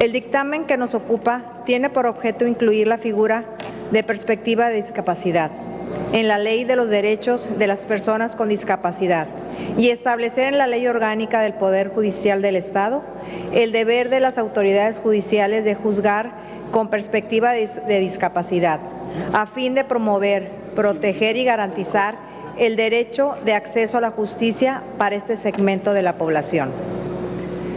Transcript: El dictamen que nos ocupa tiene por objeto incluir la figura de perspectiva de discapacidad en la Ley de los Derechos de las Personas con Discapacidad y establecer en la Ley Orgánica del Poder Judicial del Estado el deber de las autoridades judiciales de juzgar con perspectiva de discapacidad, a fin de promover, proteger y garantizar el derecho de acceso a la justicia para este segmento de la población.